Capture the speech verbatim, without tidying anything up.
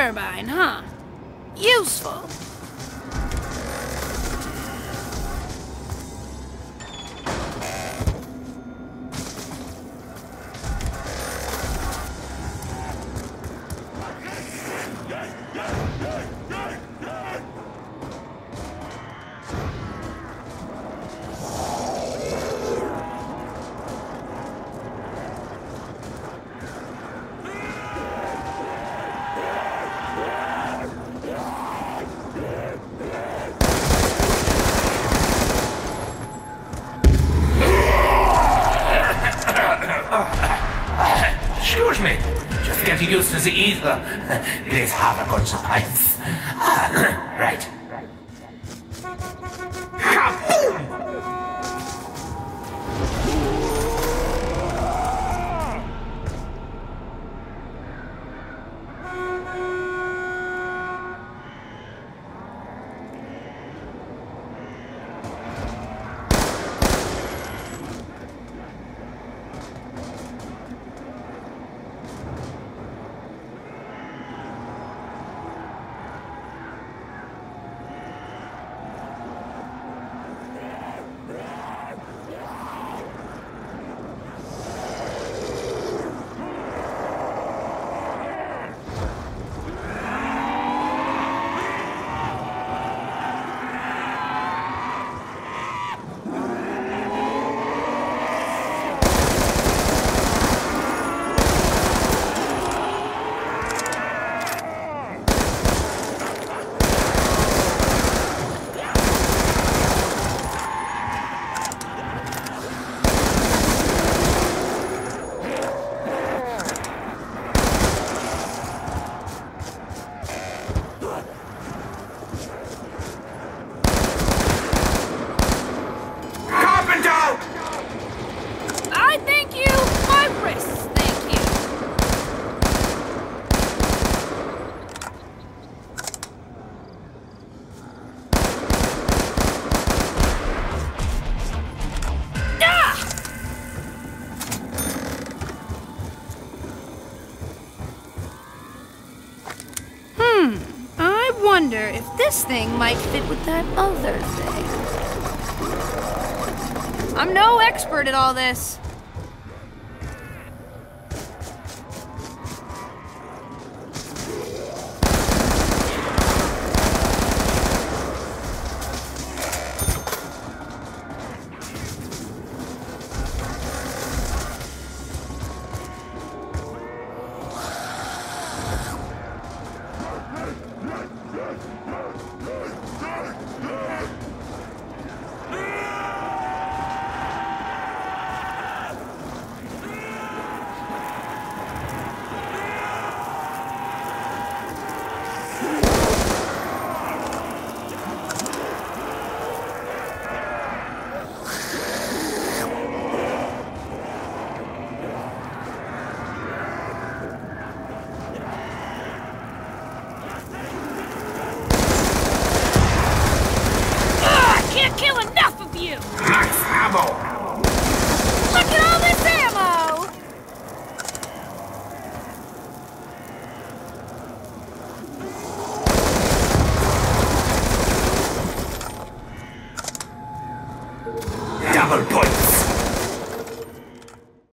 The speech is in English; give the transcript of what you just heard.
turbine, huh? Useful. Excuse me, just getting used to the ether. Please have a good surprise. Right. I wonder if this thing might fit with that other thing. I'm no expert at all this. Double point.